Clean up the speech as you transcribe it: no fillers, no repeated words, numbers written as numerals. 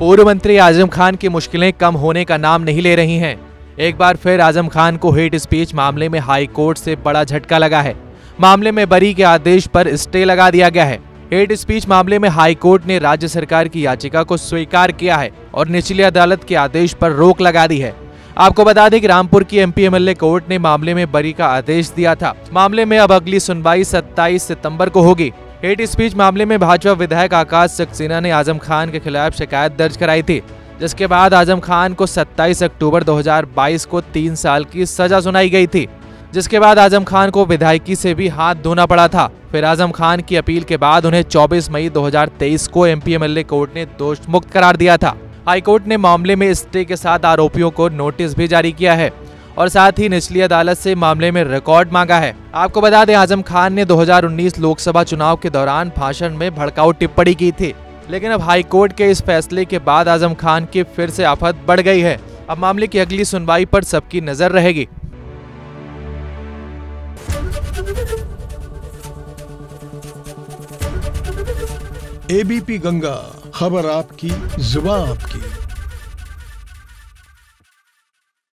पूर्व मंत्री आजम खान की मुश्किलें कम होने का नाम नहीं ले रही हैं। एक बार फिर आजम खान को हेट स्पीच मामले में हाई कोर्ट से बड़ा झटका लगा है। मामले में बरी के आदेश पर स्टे लगा दिया गया है। हेट स्पीच मामले में हाई कोर्ट ने राज्य सरकार की याचिका को स्वीकार किया है और निचली अदालत के आदेश पर रोक लगा दी है। आपको बता दें कि रामपुर की MP MLA कोर्ट ने मामले में बरी का आदेश दिया था। मामले में अब अगली सुनवाई 27 सितंबर को होगी। हेट स्पीच मामले में भाजपा विधायक आकाश सक्सेना ने आजम खान के खिलाफ शिकायत दर्ज कराई थी, जिसके बाद आजम खान को 27 अक्टूबर 2022 को 3 साल की सजा सुनाई गई थी, जिसके बाद आजम खान को विधायकी से भी हाथ धोना पड़ा था। फिर आजम खान की अपील के बाद उन्हें 24 मई 2023 को MP MLA कोर्ट ने दोष मुक्त करार दिया था। हाईकोर्ट ने मामले में स्टे के साथ आरोपियों को नोटिस भी जारी किया है और साथ ही निचली अदालत से मामले में रिकॉर्ड मांगा है। आपको बता दें, आजम खान ने 2019 लोकसभा चुनाव के दौरान भाषण में भड़काऊ टिप्पणी की थी, लेकिन अब हाईकोर्ट के इस फैसले के बाद आजम खान की फिर से आफत बढ़ गई है। अब मामले की अगली सुनवाई पर सबकी नजर रहेगी। ABP गंगा, खबर आपकी, जुबान आपकी।